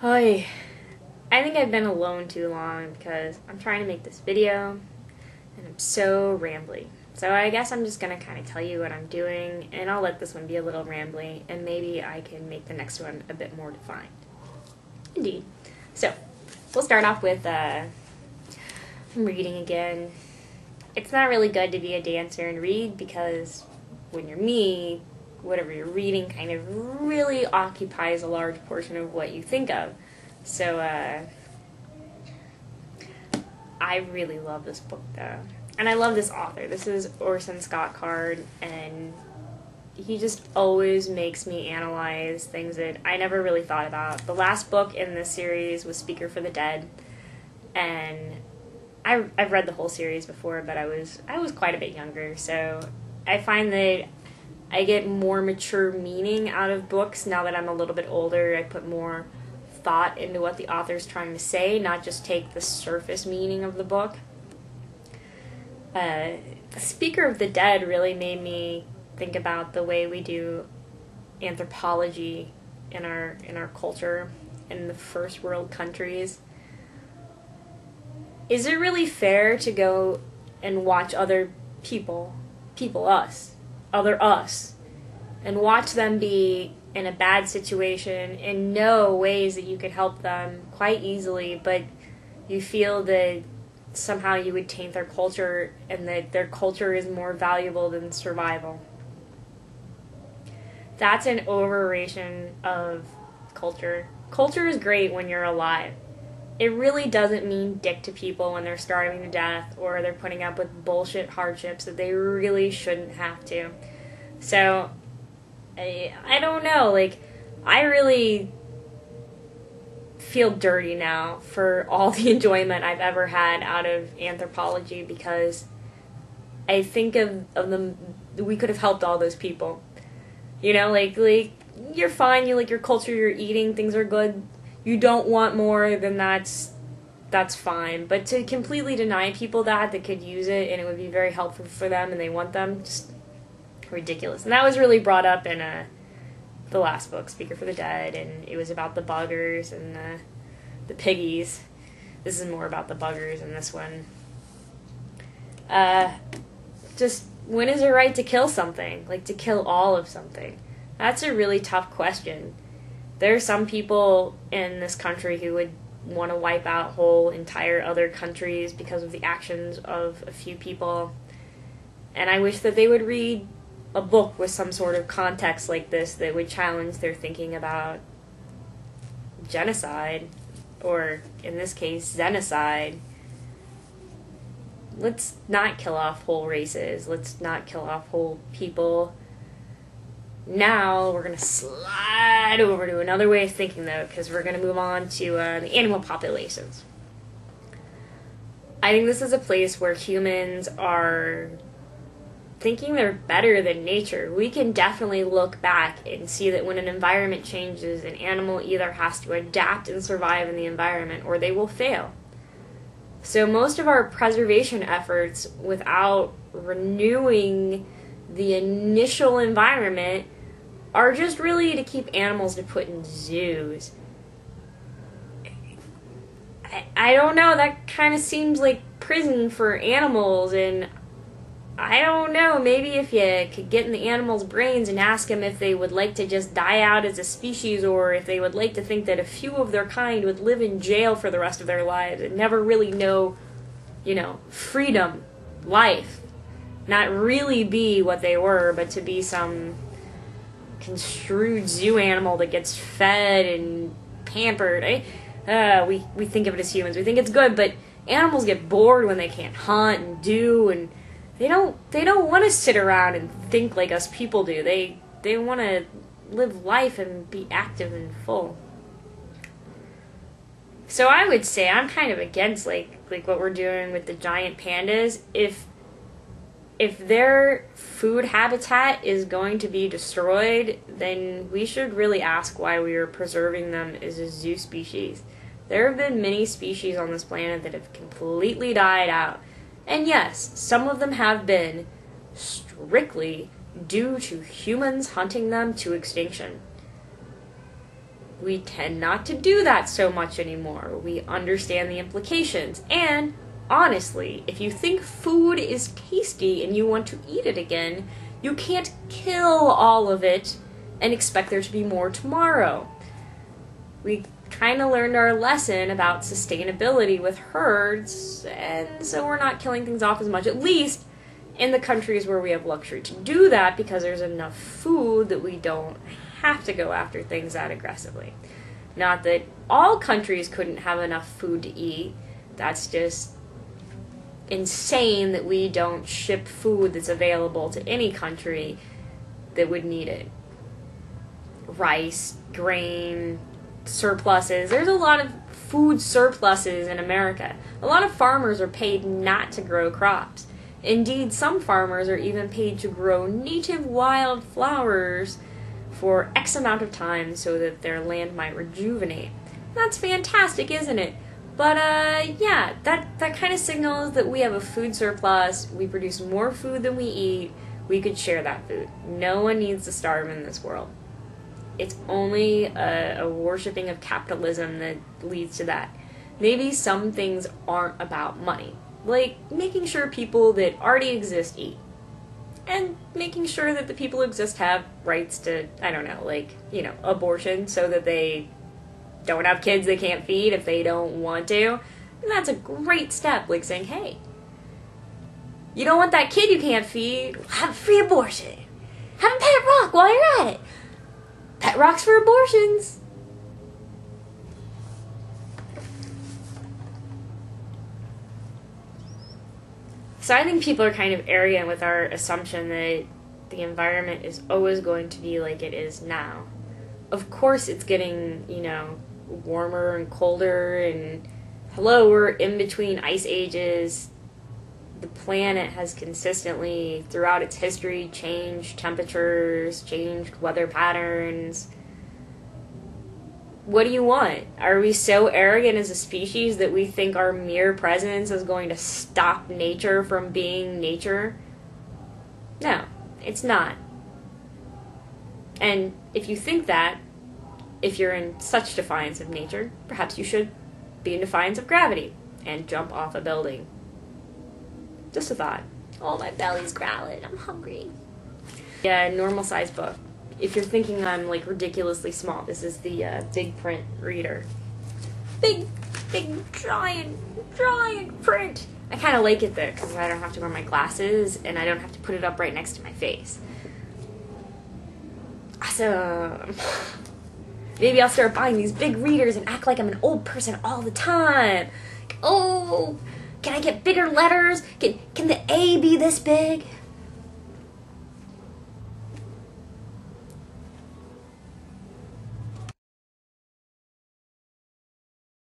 Hi. I think I've been alone too long because I'm trying to make this video and I'm so rambly. So I guess I'm just gonna kind of tell you what I'm doing, and I'll let this one be a little rambly and maybe I can make the next one a bit more defined. Indeed. So we'll start off with I'm reading again. It's not really good to be a dancer and read because when you're me, whatever you're reading kind of really occupies a large portion of what you think of. So, I really love this book, though. And I love this author. This is Orson Scott Card, and he just always makes me analyze things that I never really thought about. The last book in this series was Speaker for the Dead, and I've read the whole series before, but I was quite a bit younger, so I find that I get more mature meaning out of books now that I'm a little bit older. I put more thought into what the author's trying to say, not just take the surface meaning of the book. The Speaker of the Dead really made me think about the way we do anthropology in our culture in the first world countries. Is it really fair to go and watch other us, and watch them be in a bad situation and know ways that you could help them quite easily, but you feel that somehow you would taint their culture and that their culture is more valuable than survival? That's an overration of culture. Culture is great when you're alive. It really doesn't mean dick to people when they're starving to death or they're putting up with bullshit hardships that they really shouldn't have to. So, I don't know, like, I really feel dirty now for all the enjoyment I've ever had out of anthropology, because I think of them, we could have helped all those people. You know, like you're fine, you like your culture, you're eating, things are good. You don't want more, then that's fine. But to completely deny people that could use it and it would be very helpful for them and they want them, just ridiculous. And that was really brought up in the last book, Speaker for the Dead, and it was about the buggers and the piggies. This is more about the buggers in this one. Just when is it right to kill something? Like, to kill all of something? That's a really tough question. There are some people in this country who would want to wipe out whole entire other countries because of the actions of a few people. And I wish that they would read a book with some sort of context like this that would challenge their thinking about genocide, or in this case, xenocide. Let's not kill off whole races. Let's not kill off whole people. Now we're going to slide over to another way of thinking, though, because we're going to move on to the animal populations. I think this is a place where humans are thinking they're better than nature. We can definitely look back and see that when an environment changes, an animal either has to adapt and survive in the environment or they will fail. So most of our preservation efforts, without renewing the initial environment, are just really to keep animals to put in zoos. I don't know, that kind of seems like prison for animals, and I don't know, maybe if you could get in the animals' brains and ask them if they would like to just die out as a species, or if they would like to think that a few of their kind would live in jail for the rest of their lives and never really know, you know, freedom, life. Not really be what they were, but to be some construed zoo animal that gets fed and pampered. We think of it as humans. We think it's good, but animals get bored when they can't hunt and do, and they don't want to sit around and think like us people do. They want to live life and be active and full. So I would say I'm kind of against like what we're doing with the giant pandas. If their food habitat is going to be destroyed, then we should really ask why we are preserving them as a zoo species. There have been many species on this planet that have completely died out. And yes, some of them have been strictly due to humans hunting them to extinction. We tend not to do that so much anymore. We understand the implications. And honestly, if you think food is tasty and you want to eat it again, you can't kill all of it and expect there to be more tomorrow. We kind of learned our lesson about sustainability with herds, and so we're not killing things off as much, at least in the countries where we have luxury to do that, because there's enough food that we don't have to go after things that aggressively. Not that all countries couldn't have enough food to eat. That's just insane that we don't ship food that's available to any country that would need it. Rice, grain, surpluses. There's a lot of food surpluses in America. A lot of farmers are paid not to grow crops. Indeed, some farmers are even paid to grow native wild flowers for X amount of time so that their land might rejuvenate. That's fantastic, isn't it? But yeah, that kind of signals that we have a food surplus. We produce more food than we eat. We could share that food. No one needs to starve in this world. It's only a worshipping of capitalism that leads to that. Maybe some things aren't about money. Like making sure people that already exist eat. And making sure that the people who exist have rights to, I don't know, like, you know, abortion so that they don't have kids they can't feed if they don't want to. And that's a great step, like saying, hey, you don't want that kid you can't feed? Have a free abortion. Have a pet rock while you're at it. Pet rocks for abortions. So I think people are kind of arrogant with our assumption that the environment is always going to be like it is now. Of course it's getting, you know, warmer and colder, and hello, we're in between ice ages. The planet has consistently, throughout its history, changed temperatures, changed weather patterns. What do you want? Are we so arrogant as a species that we think our mere presence is going to stop nature from being nature? No, it's not. And if you think that, if you're in such defiance of nature, perhaps you should be in defiance of gravity and jump off a building. Just a thought. Oh, my belly's growling. I'm hungry. Yeah, normal size book. If you're thinking I'm, like, ridiculously small, this is the big print reader. Big, giant print. I kind of like it there because I don't have to wear my glasses and I don't have to put it up right next to my face. Awesome. Maybe I'll start buying these big readers and act like I'm an old person all the time. Oh, can I get bigger letters? Can the A be this big?